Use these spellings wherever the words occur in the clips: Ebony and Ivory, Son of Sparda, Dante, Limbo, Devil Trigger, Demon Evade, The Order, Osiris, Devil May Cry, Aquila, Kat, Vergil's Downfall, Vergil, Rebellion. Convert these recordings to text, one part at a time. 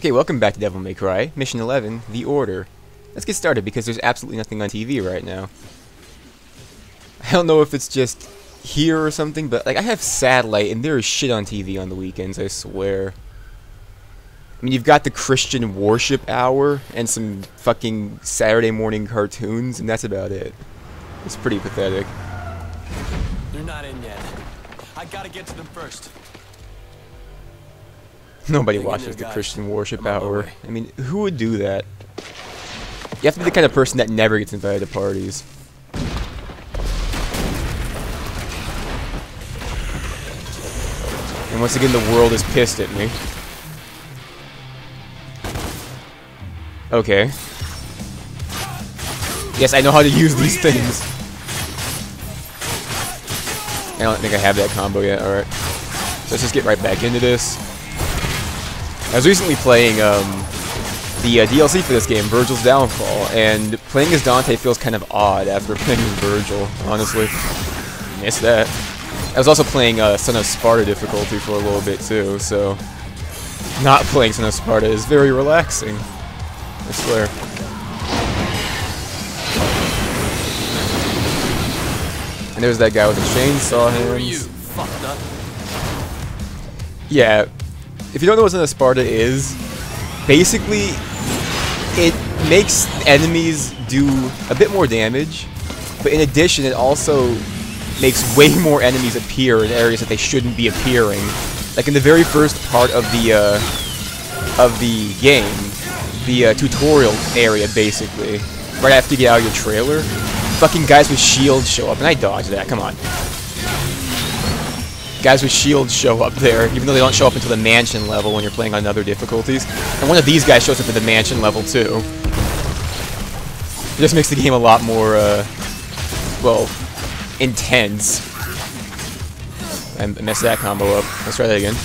Okay, welcome back to Devil May Cry. Mission 11, The Order. Let's get started because there's absolutely nothing on TV right now. I don't know if it's just here or something, but like I have satellite and there is shit on TV on the weekends, I swear. I mean, you've got the Christian Worship Hour and some fucking Saturday morning cartoons, and that's about it. It's pretty pathetic. They're not in yet. I gotta get to them first. Nobody watches the Christian Worship Hour. I mean, who would do that? You have to be the kind of person that never gets invited to parties. And once again, the world is pissed at me. Okay. Yes, I know how to use these things. I don't think I have that combo yet, alright. So let's just get right back into this. I was recently playing the DLC for this game, Vergil's Downfall, and playing as Dante feels kind of odd after playing as Vergil, honestly. Miss that. I was also playing Son of Sparda difficulty for a little bit too, so not playing Son of Sparda is very relaxing, I swear. And there's that guy with the chainsaw hands. Who are you, fucked up? Yeah. If you don't know what Son of Sparda is, basically, it makes enemies do a bit more damage, but in addition, it also makes way more enemies appear in areas that they shouldn't be appearing. Like in the very first part of the game, the tutorial area, basically, right after you get out of your trailer, fucking guys with shields show up, and I dodged that. Come on. Guys with shields show up there, even though they don't show up until the mansion level when you're playing on other difficulties. And one of these guys shows up at the mansion level too. It just makes the game a lot more, well, intense. I messed that combo up. Let's try that again.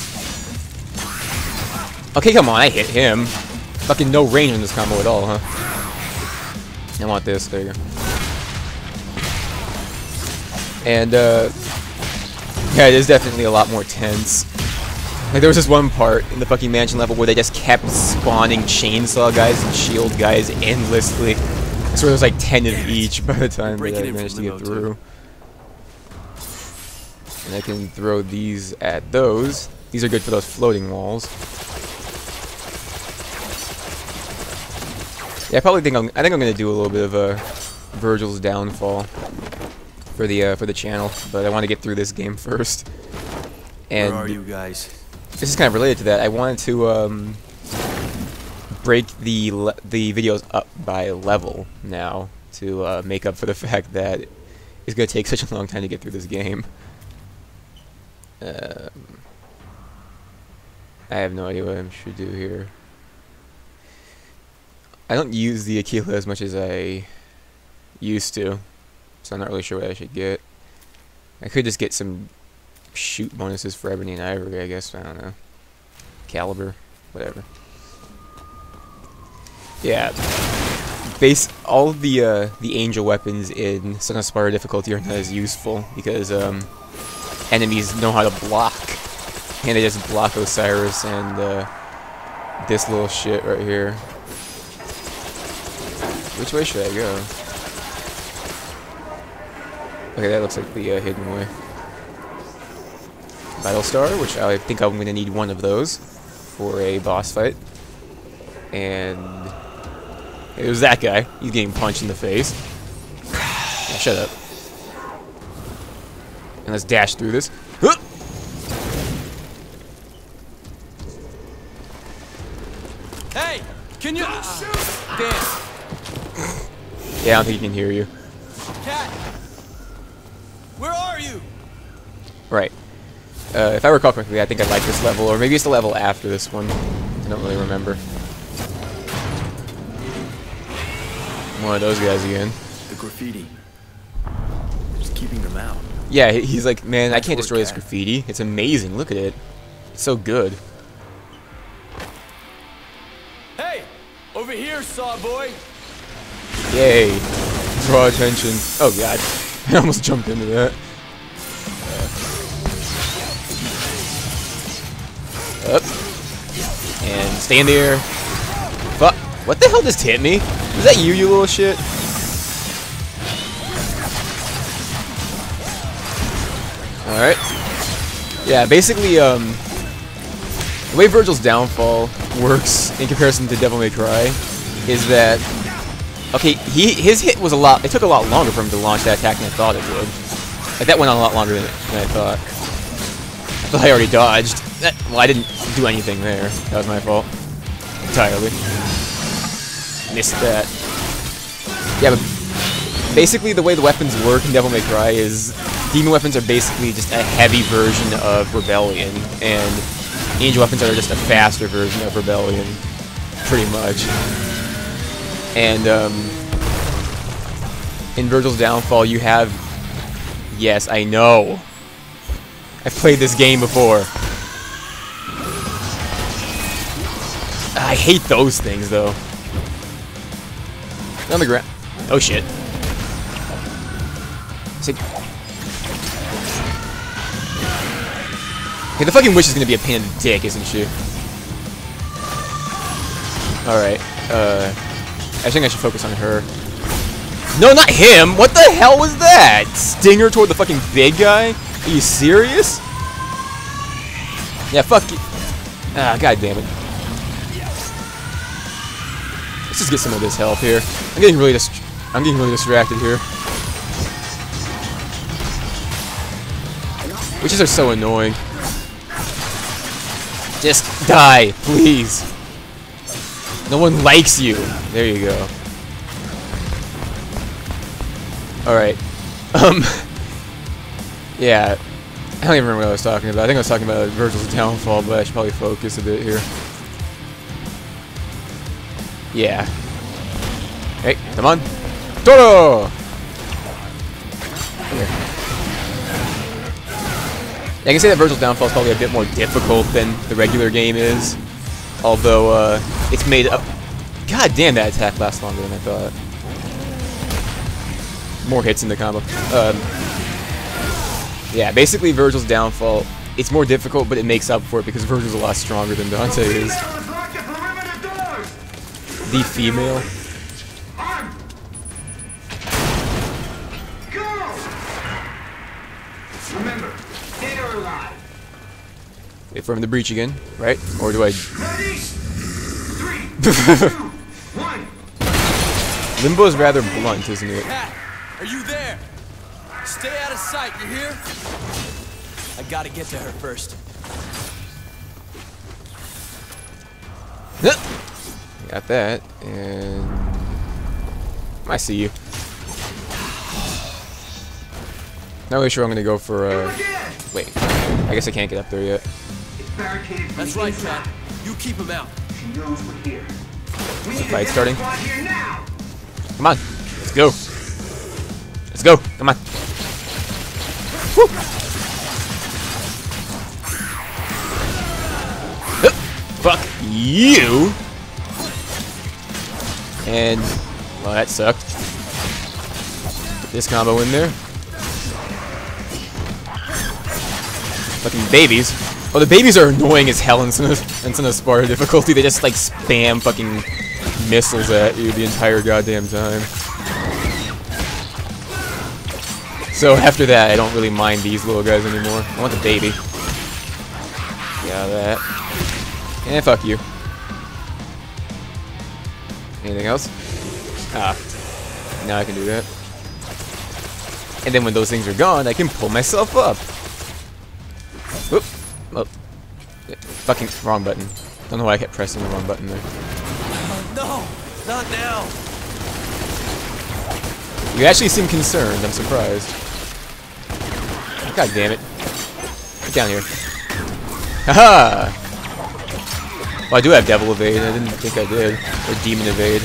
Okay, come on, I hit him. Fucking no range in this combo at all, huh? I want this. There you go. And, yeah, it is definitely a lot more tense. Like, there was this one part in the fucking mansion level where they just kept spawning chainsaw guys and shield guys endlessly. So there was like 10 of each by the time that I managed to get through. And I can throw these at those. These are good for those floating walls. Yeah, I probably think I think I'm gonna do a little bit of Vergil's Downfall for the channel, but I want to get through this game first. And where are you guys? This is kind of related to that. I wanted to break the videos up by level now to make up for the fact that it's going to take such a long time to get through this game. I have no idea what I should do here. I don't use the Aquila as much as I used to. So I'm not really sure what I should get. I could just get some shoot bonuses for Ebony and Ivory, I guess. I don't know. Caliber, whatever. Yeah. All of the angel weapons in Son of Sparda difficulty are not as useful because enemies know how to block, and they just block Osiris and this little shit right here. Which way should I go? Okay, that looks like the hidden way. Battle Star, which I think I'm going to need one of those for a boss fight. And it was that guy. He's getting punched in the face. Yeah, shut up. And let's dash through this. Huh! Hey, can you shoot? Damn. Yeah, I don't think he can hear you. Cat. Where are you? Right. If I recall correctly, I think I like this level, or maybe it's the level after this one. I don't really remember. One of those guys again. The graffiti. They're just keeping them out. Yeah, he's like, man, I can't destroy this graffiti. It's amazing. Look at it. It's so good. Hey, over here, Saw Boy. Yay! Draw attention. Oh God. I almost jumped into that. Up. and stay in the air. Fuck! What the hell just hit me? Is that you, you little shit? Alright. Yeah, basically, the way Vergil's Downfall works in comparison to Devil May Cry is that, okay, his hit was a lot, it took a lot longer for him to launch that attack than I thought it would. Like, that went on a lot longer than I thought. I thought I already dodged. Well, I didn't do anything there. That was my fault. Entirely. Missed that. Yeah, but basically the way the weapons work in Devil May Cry is demon weapons are basically just a heavy version of Rebellion, and angel weapons are just a faster version of Rebellion, pretty much. And in Vergil's Downfall you have... Yes, I know. I've played this game before. I hate those things, though. On the ground. Oh, shit. Okay, the fucking witch is gonna be a pain in the dick, isn't she? Alright, I think I should focus on her. No, not him! What the hell was that? Stinger toward the fucking big guy? Are you serious? Yeah, fuck you. Ah, goddammit. Let's just get some of this health here. I'm getting really distracted here. Witches are so annoying. Just die, please. No one likes you. There you go. Alright. Yeah. I don't even remember what I was talking about. I think I was talking about Vergil's Downfall, but I should probably focus a bit here. Yeah. Hey, come on. Toro! Here. Yeah, I can say that Vergil's Downfall is probably a bit more difficult than the regular game is. Although, it's made up... God damn, that attack lasts longer than I thought. More hits in the combo. Yeah, basically Vergil's Downfall, it's more difficult, but it makes up for it because Vergil's a lot stronger than Dante is. The female. Remember, dead or alive. Wait for him to breach again, right? Or do I? Ready? 3, 2, 1. Limbo's rather blunt, isn't it? Kat, are you there? Stay out of sight. You hear? I gotta get to her first. Got that, and I see you. Not really sure I'm gonna go for. Wait, I guess I can't get up there yet. That's right, Kat. You keep him out. She knows we're here. Is the fight starting? Come on, let's go. Let's go. Come on. Woo. Fuck you. And, well, that sucked. Put this combo in there. Fucking babies. Oh, the babies are annoying as hell in Son of Sparda difficulty. They just, like, spam fucking missiles at you the entire goddamn time. So, after that, I don't really mind these little guys anymore. I want the baby. Yeah, that. And fuck you. Anything else? Ah. Now I can do that. And then when those things are gone, I can pull myself up. Oop. Oh. Yeah, fucking wrong button. Don't know why I kept pressing the wrong button there. No! Not now! You actually seem concerned. I'm surprised. God damn it. Get down here. Haha! Well, I do have Devil Evade, I didn't think I did. Or Demon Evade.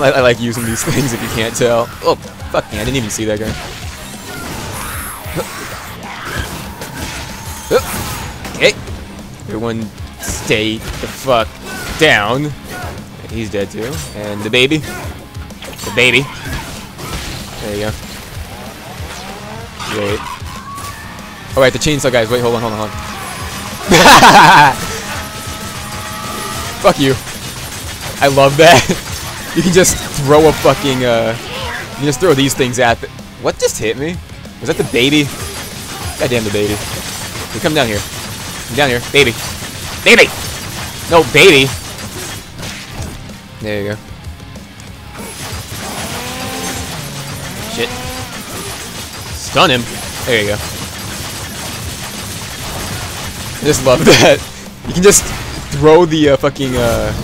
I like using these things if you can't tell. Oh, fuck me, I didn't even see that guy. Okay. Everyone stay the fuck down. He's dead too. And the baby. The baby. There you go. Wait. Alright, the chainsaw guys. Wait, hold on. Fuck you. I love that. You can just throw a fucking, you can just throw these things at them. What just hit me? Was that the baby? Goddamn the baby. Hey, come down here. Come down here. Baby. Baby! No, baby! There you go. Shit. Stun him. There you go. I just love that. You can just throw the fucking, I'm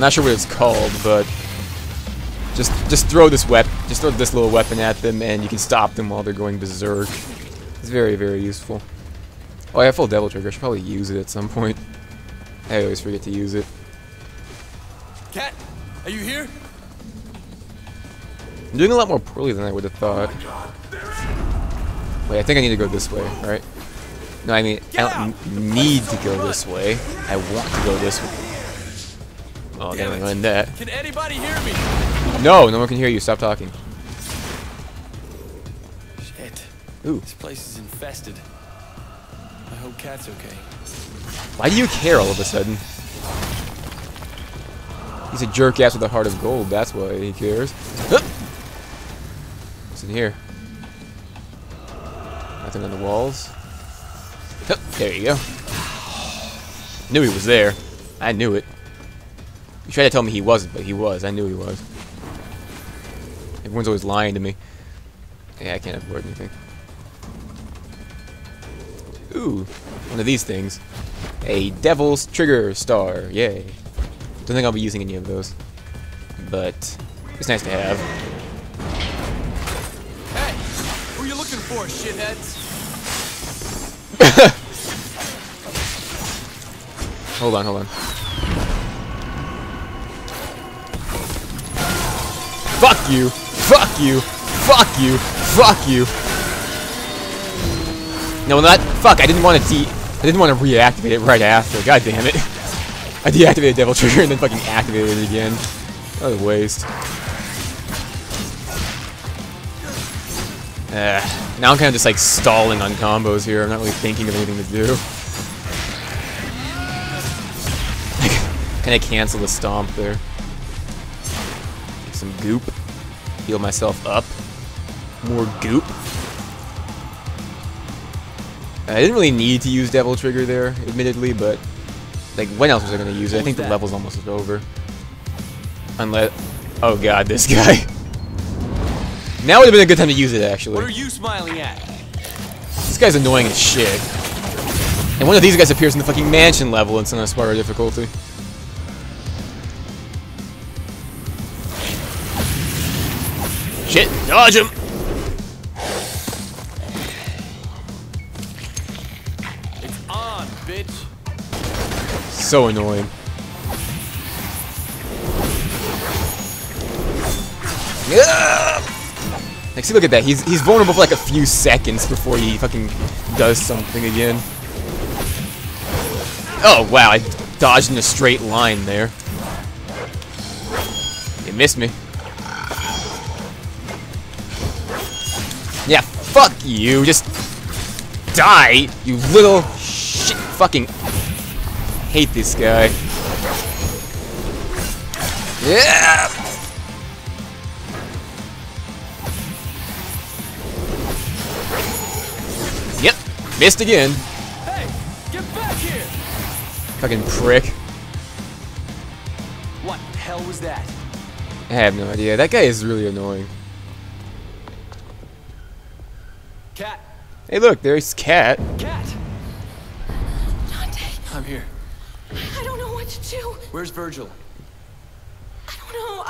not sure what it's called, but just throw this weapon, just throw this little weapon at them, and you can stop them while they're going berserk. It's very, very useful. Oh, I have full Devil Trigger. I should probably use it at some point. I always forget to use it. Kat, are you here? I'm doing a lot more poorly than I would have thought. Wait, I think I need to go this way, right? No, I mean, I don't need to go this way. I want to go this way. Oh, damn, I learned that. Can anybody hear me? No, no one can hear you. Stop talking. Shit. Ooh. This place is infested. I hope Kat's okay. Why do you care all of a sudden? He's a jerk-ass with a heart of gold. That's why he cares. What's in here? Nothing on the walls. There you go. Knew he was there. I knew it. You tried to tell me he wasn't, but he was. I knew he was. Everyone's always lying to me. Yeah, I can't afford anything. Ooh, one of these things. A Devil's Trigger Star. Yay. Don't think I'll be using any of those. But it's nice to have. Hey! Who are you looking for, shitheads? Hold on. Fuck you! Fuck you! Fuck you! Fuck you! No, not fuck. I didn't want to reactivate it right after. God damn it! I deactivated Devil Trigger and then fucking activated it again. That was a waste. Now I'm kind of just like stalling on combos here. I'm not really thinking of anything to do. Can I cancel the stomp there? Some goop. Heal myself up. More goop. I didn't really need to use Devil Trigger there, admittedly, but like when else was I going to use it? I think the level's almost over. Unless, oh god, this guy. Now would have been a good time to use it actually. What are you smiling at? This guy's annoying as shit. And one of these guys appears in the fucking mansion level in Son of Sparda difficulty. Shit, dodge him! It's on, bitch. So annoying. Yeah! Like, see, look at that. He's vulnerable for like a few seconds before he fucking does something again. Oh wow, I dodged in a straight line there. It missed me. Yeah, fuck you, just die, you little shit fucking. Hate this guy. Yeah! Yep, missed again. Hey, get back here! Fucking prick. What the hell was that? I have no idea. That guy is really annoying. Kat. Hey, look, there's Kat. Kat. Dante. I'm here. I don't know what to do. Where's Vergil? I don't know.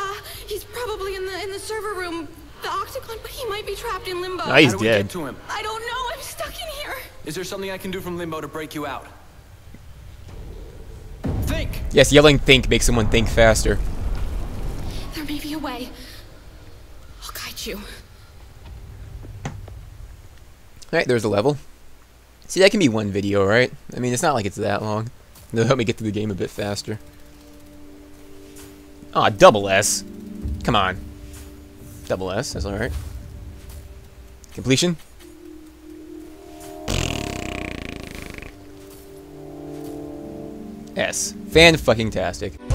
He's probably in the server room, the octagon, but he might be trapped in Limbo. No, he's dead. How do we get to him? I don't know. I'm stuck in here. Is there something I can do from Limbo to break you out? Think. Yes, yelling "think" makes someone think faster. There may be a way. I'll guide you. Alright, there's a level. See, that can be one video, right? I mean, it's not like it's that long. It'll help me get through the game a bit faster. Aw, double S. Come on. Double S, that's alright. Completion? S. Fan-fucking-tastic.